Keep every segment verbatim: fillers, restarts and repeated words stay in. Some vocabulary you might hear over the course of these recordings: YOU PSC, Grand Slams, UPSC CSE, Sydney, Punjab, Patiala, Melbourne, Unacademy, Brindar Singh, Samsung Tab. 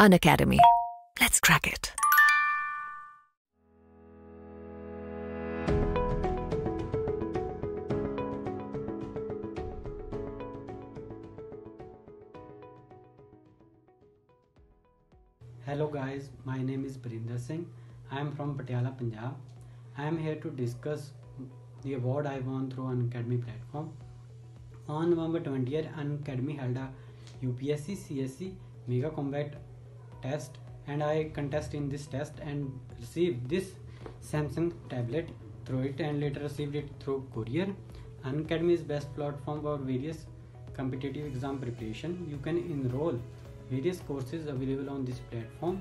Unacademy. Let's crack it. Hello guys, my name is Brindar Singh. I am from Patiala, Punjab. I am here to discuss the award I won through Unacademy platform. On November twentieth, Unacademy held a U P S C C S E Mega Combat test and I contest in this test and received this Samsung tablet through it and later received it through courier. Unacademy is best platform for various competitive exam preparation. You can enroll various courses available on this platform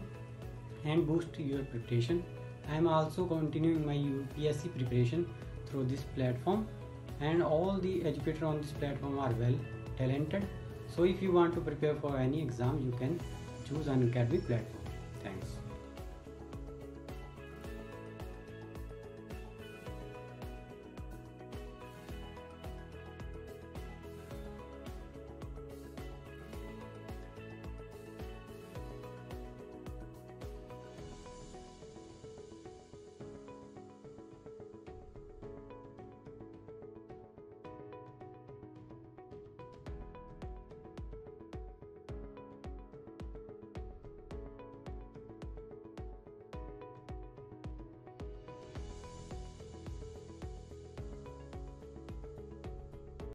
and boost your preparation. I am also continuing my U P S C preparation through this platform, and all the educators on this platform are well talented. So if you want to prepare for any exam, you can choose Unacademy platform. Thanks.